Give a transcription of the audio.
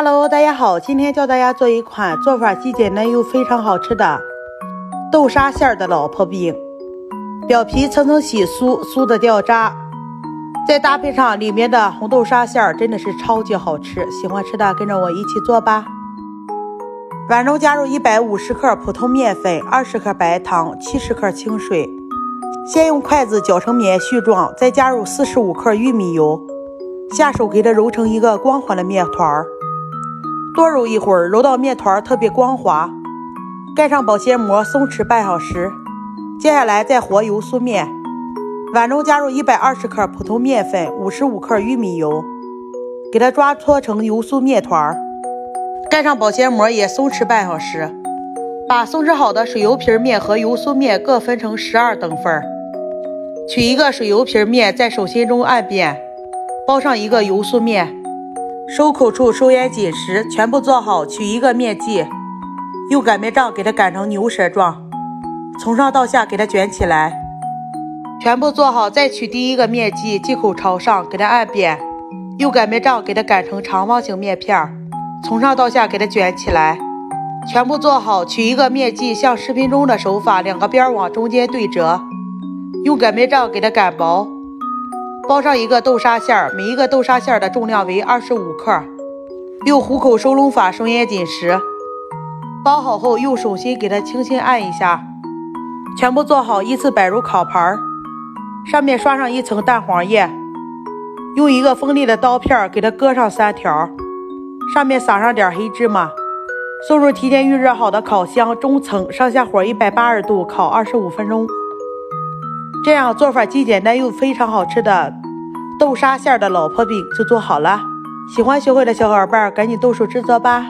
Hello， 大家好，今天教大家做一款做法既简单又非常好吃的豆沙馅的老婆饼，表皮层层洗酥，酥的掉渣，再搭配上里面的红豆沙馅，真的是超级好吃。喜欢吃的跟着我一起做吧。碗中加入150克普通面粉、20克白糖、70克清水，先用筷子搅成棉絮状，再加入45克玉米油，下手给它揉成一个光滑的面团儿。多揉一会儿，揉到面团特别光滑，盖上保鲜膜松弛半小时。接下来再和油酥面，碗中加入120克普通面粉、55克玉米油，给它抓搓成油酥面团，盖上保鲜膜也松弛半小时。把松弛好的水油皮面和油酥面各分成12等份，取一个水油皮面在手心中按遍，包上一个油酥面，收口处收烟紧实，全部做好，取一个面剂，用擀面杖给它擀成牛舌状，从上到下给它卷起来，全部做好，再取第一个面剂，剂口朝上给它按扁，用擀面杖给它擀成长方形面片，从上到下给它卷起来，全部做好，取一个面剂，像视频中的手法，两个边往中间对折，用擀面杖给它擀薄，包上一个豆沙馅，每一个豆沙馅的重量为25克，用虎口收拢法收烟紧实，包好后用手心给它轻轻按一下，全部做好，依次摆入烤盘，上面刷上一层蛋黄液，用一个锋利的刀片给它割上3条，上面撒上点黑芝麻，送入提前预热好的烤箱中层，上下火180度烤25分钟。这样做法既简单又非常好吃的豆沙馅的老婆饼就做好了，喜欢学会的小伙伴赶紧动手制作吧。